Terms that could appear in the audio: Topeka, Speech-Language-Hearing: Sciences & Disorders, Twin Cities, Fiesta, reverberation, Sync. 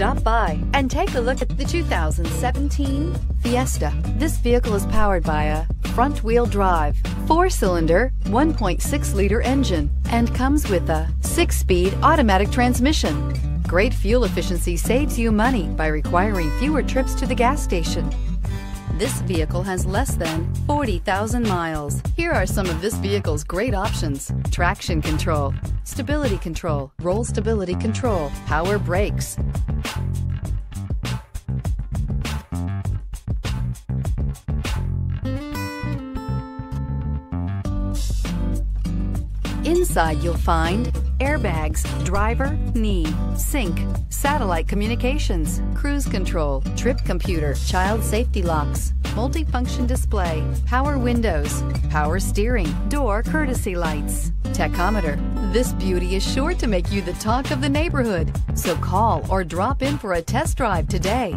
Stop by and take a look at the 2017 Fiesta. This vehicle is powered by a front-wheel drive, 4-cylinder, 1.6-liter engine, and comes with a 6-speed automatic transmission. Great fuel efficiency saves you money by requiring fewer trips to the gas station. This vehicle has less than 40,000 miles. Here are some of this vehicle's great options: traction control, stability control, roll stability control, power brakes, Inside you'll find airbags, driver, knee, sync, satellite communications, cruise control, trip computer, child safety locks, multifunction display, power windows, power steering, door courtesy lights, tachometer. This beauty is sure to make you the talk of the neighborhood, so call or drop in for a test drive today.